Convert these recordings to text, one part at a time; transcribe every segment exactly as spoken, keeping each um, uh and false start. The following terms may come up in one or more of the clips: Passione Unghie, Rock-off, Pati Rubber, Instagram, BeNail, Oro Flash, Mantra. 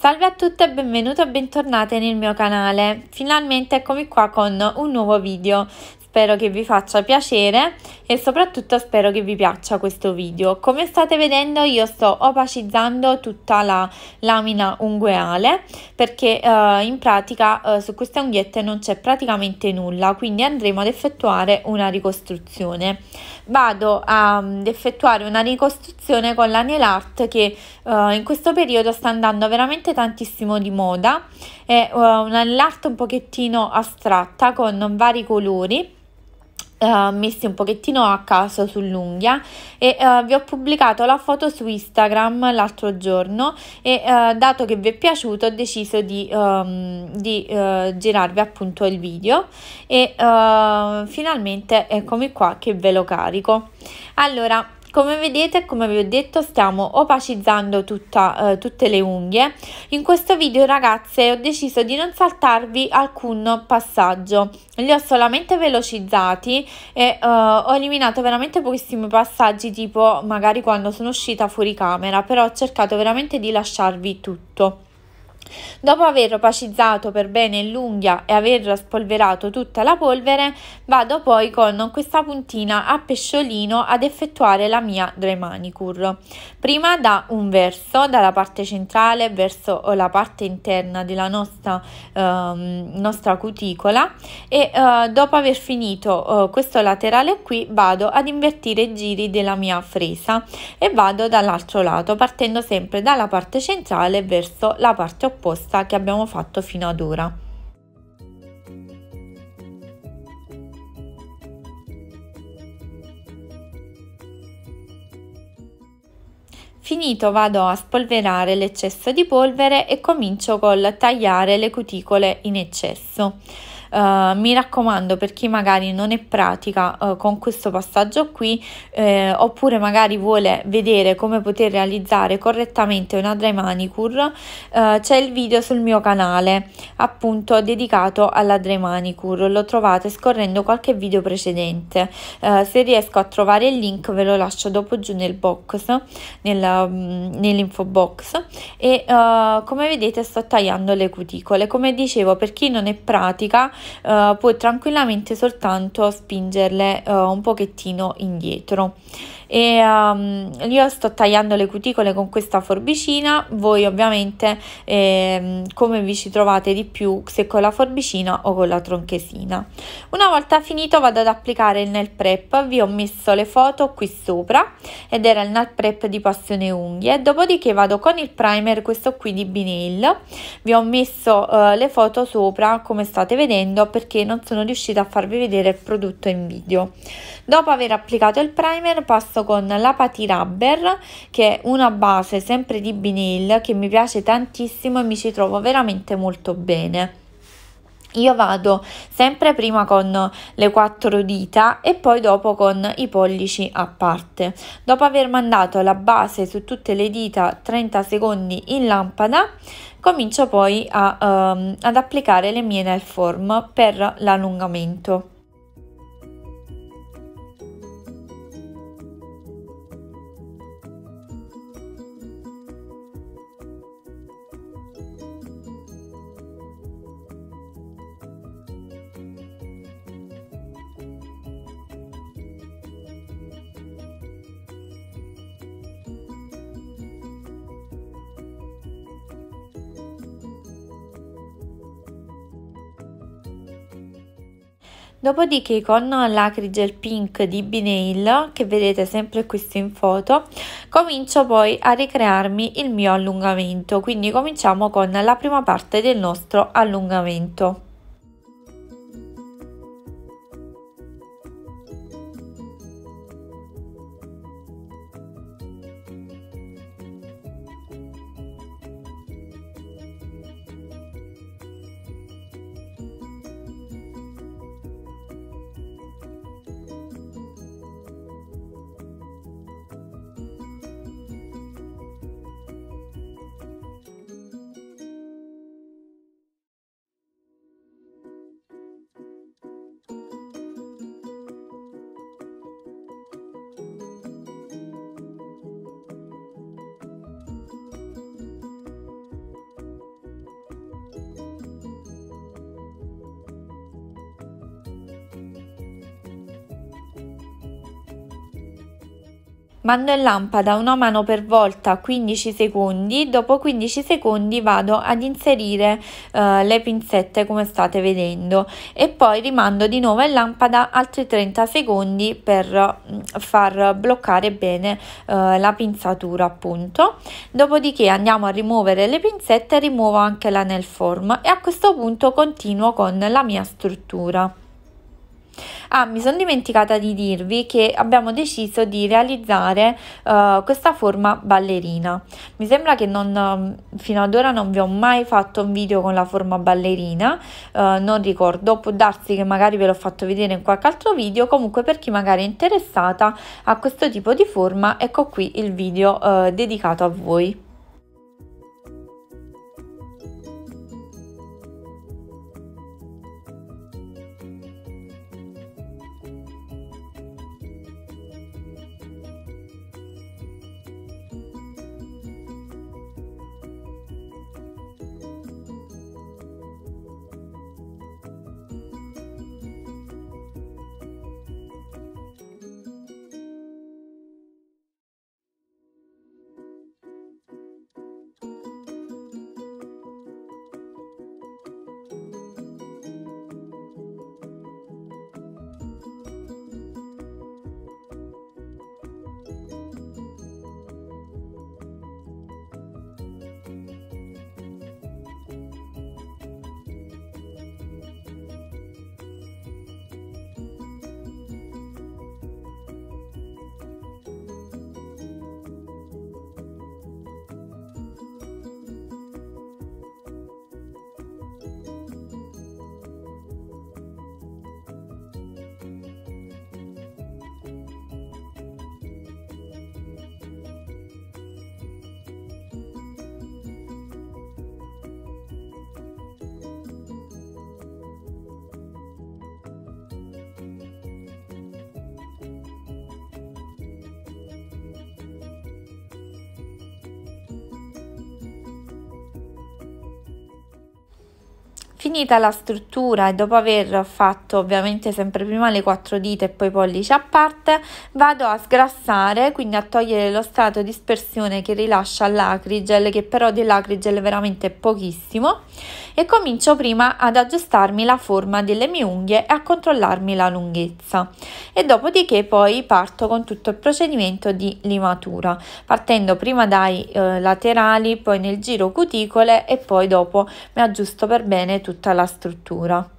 Salve a tutte e benvenute e bentornate nel mio canale. Finalmente eccomi qua con un nuovo video. Spero che vi faccia piacere e soprattutto spero che vi piaccia questo video. Come state vedendo io sto opacizzando tutta la lamina ungueale perché eh, in pratica eh, su queste unghiette non c'è praticamente nulla, quindi andremo ad effettuare una ricostruzione. Vado ad effettuare una ricostruzione con la nail art che eh, in questo periodo sta andando veramente tantissimo di moda. È uh, una nail art un pochettino astratta con vari colori Uh, messi un pochettino a caso sull'unghia e uh, vi ho pubblicato la foto su Instagram l'altro giorno e uh, dato che vi è piaciuto ho deciso di, um, di uh, girarvi appunto il video e uh, finalmente eccomi qua che ve lo carico. Allora, come vedete, come vi ho detto, stiamo opacizzando tutta, eh, tutte le unghie. In questo video, ragazze, ho deciso di non saltarvi alcun passaggio. Li ho solamente velocizzati e eh, ho eliminato veramente pochissimi passaggi, tipo magari quando sono uscita fuori camera, però ho cercato veramente di lasciarvi tutto. Dopo aver opacizzato per bene l'unghia e aver spolverato tutta la polvere, vado poi con questa puntina a pesciolino ad effettuare la mia dry manicure. Prima da un verso, dalla parte centrale verso la parte interna della nostra, ehm, nostra cuticola e eh, dopo aver finito eh, questo laterale qui vado ad invertire i giri della mia fresa e vado dall'altro lato partendo sempre dalla parte centrale verso la parte opposta che abbiamo fatto fino ad ora. Finito, vado a spolverare l'eccesso di polvere e comincio col tagliare le cuticole in eccesso. Uh, mi raccomando, per chi magari non è pratica uh, con questo passaggio qui eh, oppure magari vuole vedere come poter realizzare correttamente una dry manicure, uh, c'è il video sul mio canale appunto dedicato alla dry manicure, lo trovate scorrendo qualche video precedente. Uh, se riesco a trovare il link ve lo lascio dopo giù nel box, nel, nell'info box e uh, come vedete sto tagliando le cuticole. Come dicevo, per chi non è pratica Uh, puoi tranquillamente soltanto spingerle uh, un pochettino indietro e um, io sto tagliando le cuticole con questa forbicina. Voi ovviamente eh, come vi ci trovate di più, se con la forbicina o con la tronchesina. Una volta finito vado ad applicare il nail prep. Vi ho messo le foto qui sopra ed era il nail prep di Passione Unghie. Dopodiché vado con il primer, questo qui di BeNail. Vi ho messo uh, le foto sopra come state vedendo perché non sono riuscita a farvi vedere il prodotto in video. Dopo aver applicato il primer passo con la Pati Rubber, che è una base sempre di BeNail che mi piace tantissimo e mi ci trovo veramente molto bene. Io vado sempre prima con le quattro dita e poi dopo con i pollici a parte. Dopo aver mandato la base su tutte le dita trenta secondi in lampada, comincio poi a, um, ad applicare le mie nail form per l'allungamento. Dopodiché con l'acrigel pink di BeNail, che vedete sempre questo in foto, comincio poi a ricrearmi il mio allungamento, quindi cominciamo con la prima parte del nostro allungamento. mando in lampada una mano per volta quindici secondi, dopo quindici secondi vado ad inserire eh, le pinzette come state vedendo e poi rimando di nuovo in lampada altri trenta secondi per far bloccare bene eh, la pinzatura appunto. Dopodiché andiamo a rimuovere le pinzette, rimuovo anche la nail form e a questo punto continuo con la mia struttura. Ah, mi sono dimenticata di dirvi che abbiamo deciso di realizzare uh, questa forma ballerina. Mi sembra che non, fino ad ora non vi ho mai fatto un video con la forma ballerina, uh, non ricordo, può darsi che magari ve l'ho fatto vedere in qualche altro video. Comunque per chi magari è interessata a questo tipo di forma, ecco qui il video uh, dedicato a voi. Finita la struttura e dopo aver fatto ovviamente sempre prima le quattro dita e poi i pollici a parte, vado a sgrassare, quindi a togliere lo strato di dispersione che rilascia l'acrygel, che però dell'acrygel veramente è pochissimo, e comincio prima ad aggiustarmi la forma delle mie unghie e a controllarmi la lunghezza, e dopodiché poi parto con tutto il procedimento di limatura, partendo prima dai eh, laterali, poi nel giro cuticole e poi dopo mi aggiusto per bene tutto tutta la struttura.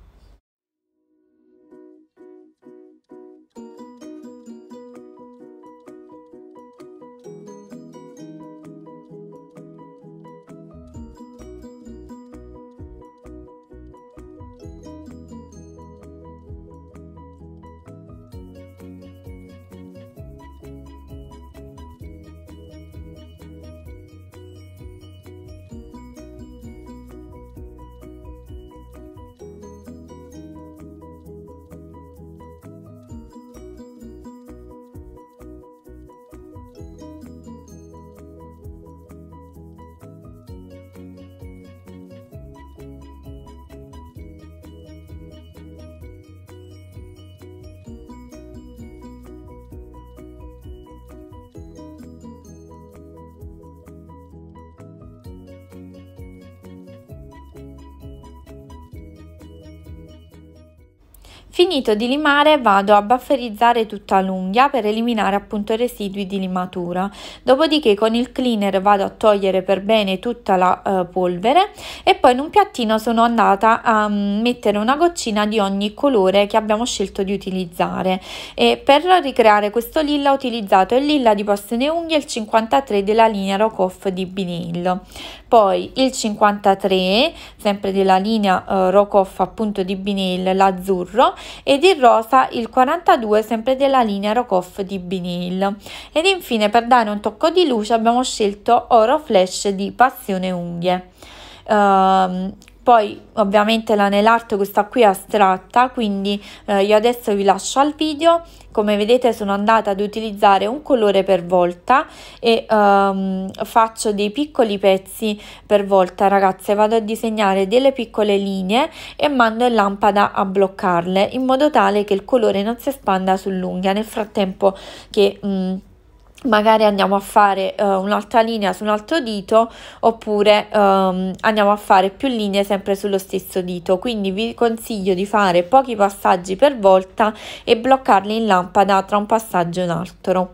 Finito di limare vado a bufferizzare tutta l'unghia per eliminare appunto i residui di limatura, dopodiché con il cleaner vado a togliere per bene tutta la eh, polvere e poi in un piattino sono andata a mettere una goccina di ogni colore che abbiamo scelto di utilizzare, e per ricreare questo lilla ho utilizzato il lilla di Passione Unghie, il cinquantatré della linea Rock-off di BeNail, poi il cinquantatré sempre della linea eh, Rock-off appunto di BeNail, l'azzurro, ed il rosa il quarantadue sempre della linea Rock-off di BeNail, ed infine per dare un tocco di luce abbiamo scelto Oro Flash di Passione Unghie. Uh, poi ovviamente la nail art questa qui è astratta, quindi eh, io adesso vi lascio al video. Come vedete sono andata ad utilizzare un colore per volta e um, faccio dei piccoli pezzi per volta, ragazze, vado a disegnare delle piccole linee e mando in lampada a bloccarle in modo tale che il colore non si espanda sull'unghia nel frattempo che... Um, magari andiamo a fare uh, un'altra linea su un altro dito, oppure um, andiamo a fare più linee sempre sullo stesso dito. Quindi vi consiglio di fare pochi passaggi per volta e bloccarli in lampada tra un passaggio e un altro.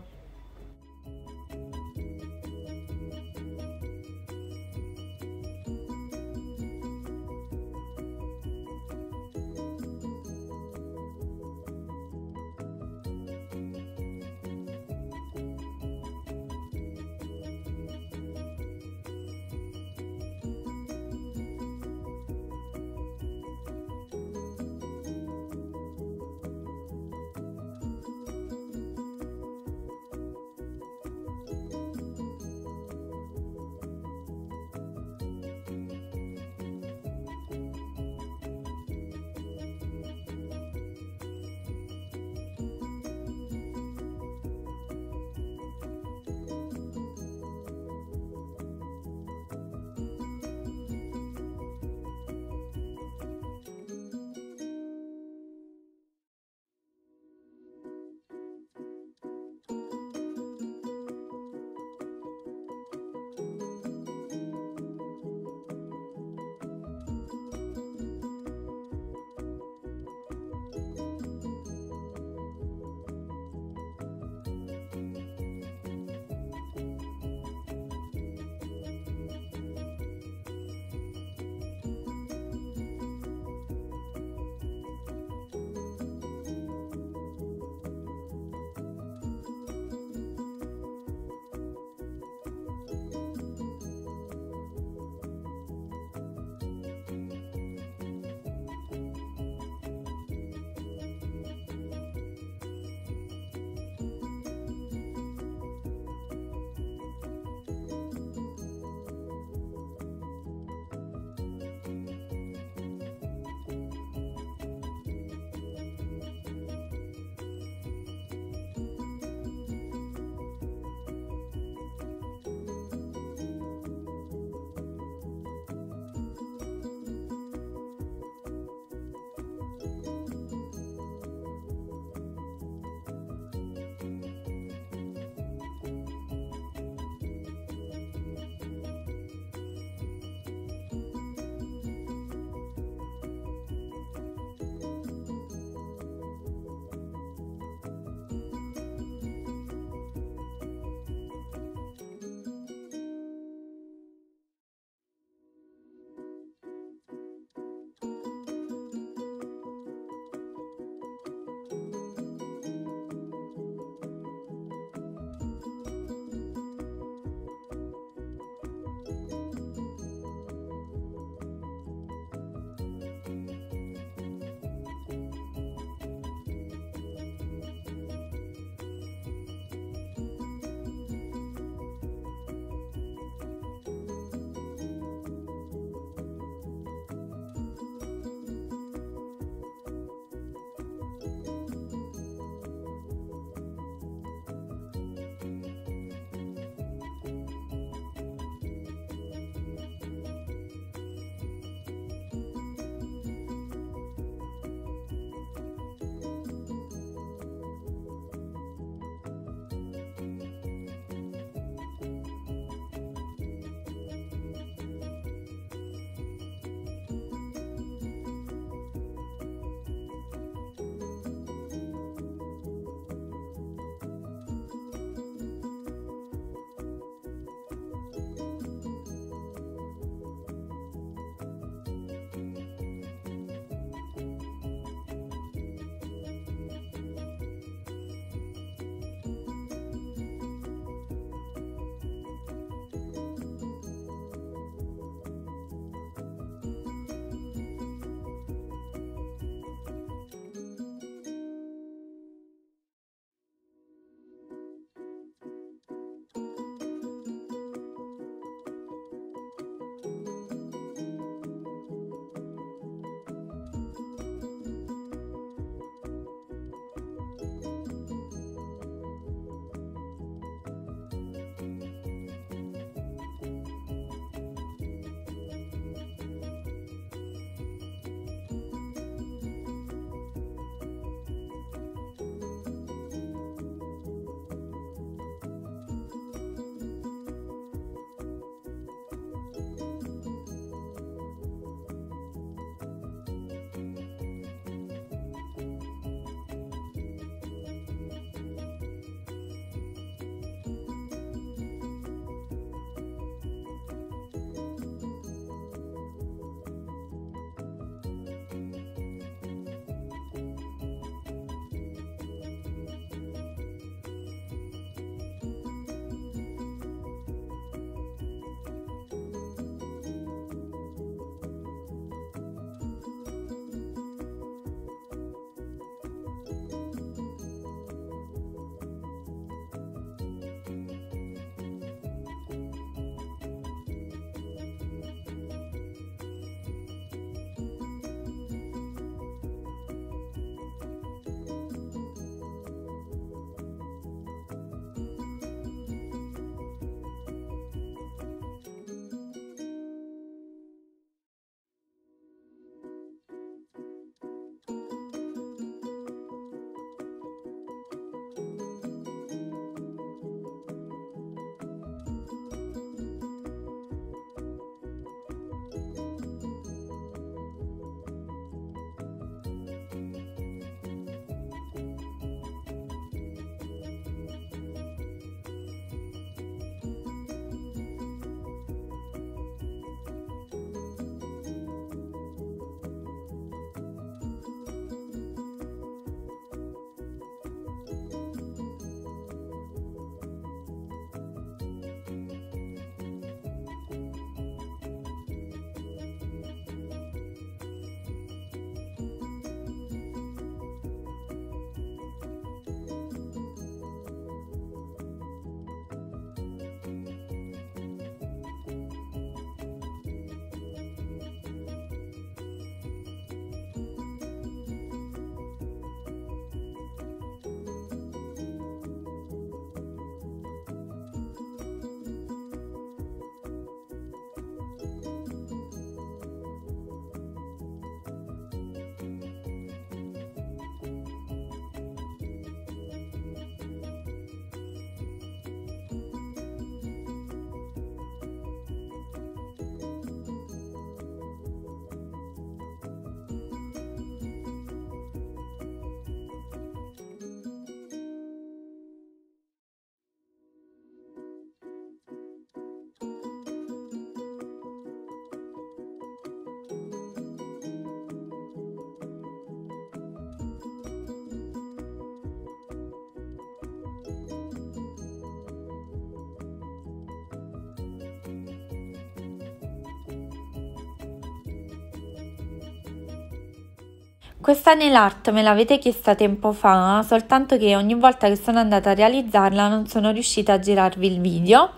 Questa nail art me l'avete chiesta tempo fa, soltanto che ogni volta che sono andata a realizzarla non sono riuscita a girarvi il video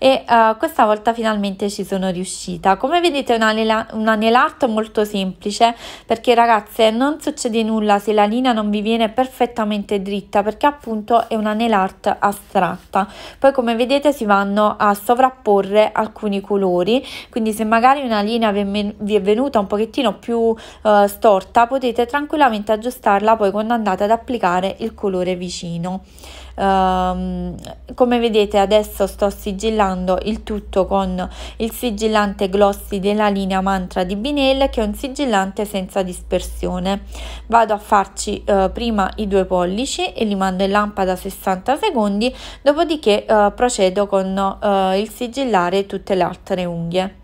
e uh, questa volta finalmente ci sono riuscita. Come vedete è una, una nail art molto semplice, perché ragazze non succede nulla se la linea non vi viene perfettamente dritta, perché appunto è una nail art astratta. Poi come vedete si vanno a sovrapporre alcuni colori, quindi se magari una linea vi è venuta un pochettino più uh, storta potete tranquillamente aggiustarla poi quando andate ad applicare il colore vicino. Um, come vedete adesso sto sigillando il tutto con il sigillante glossy della linea Mantra di BeNail, che è un sigillante senza dispersione. Vado a farci uh, prima i due pollici e li mando in lampada sessanta secondi, dopodiché uh, procedo con uh, il sigillare tutte le altre unghie.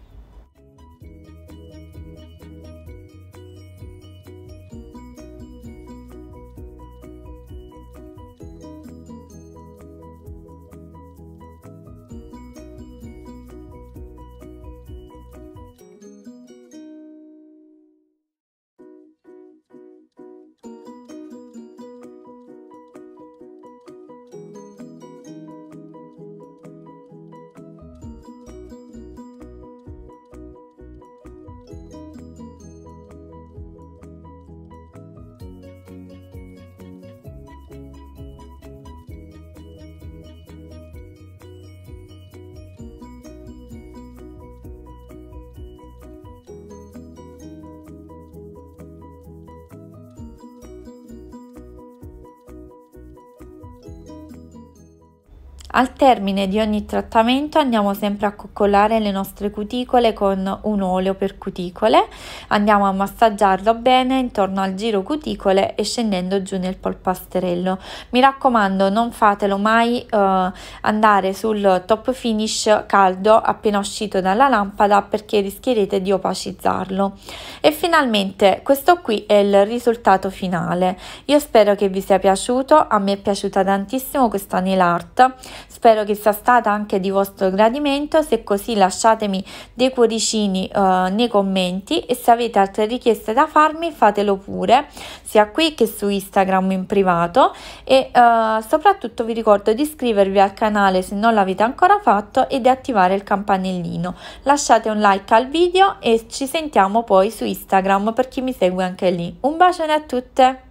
Al termine di ogni trattamento andiamo sempre a coccolare le nostre cuticole con un olio per cuticole, andiamo a massaggiarlo bene intorno al giro cuticole e scendendo giù nel polpastrello. Mi raccomando, non fatelo mai eh, andare sul top finish caldo appena uscito dalla lampada, perché rischierete di opacizzarlo. E finalmente questo qui è il risultato finale. Io spero che vi sia piaciuto, a me è piaciuta tantissimo questa nail art. Spero che sia stata anche di vostro gradimento, se così lasciatemi dei cuoricini eh, nei commenti, e se avete altre richieste da farmi fatelo pure, sia qui che su Instagram in privato, e eh, soprattutto vi ricordo di iscrivervi al canale se non l'avete ancora fatto e di attivare il campanellino. Lasciate un like al video e ci sentiamo poi su Instagram per chi mi segue anche lì. Un bacione a tutte!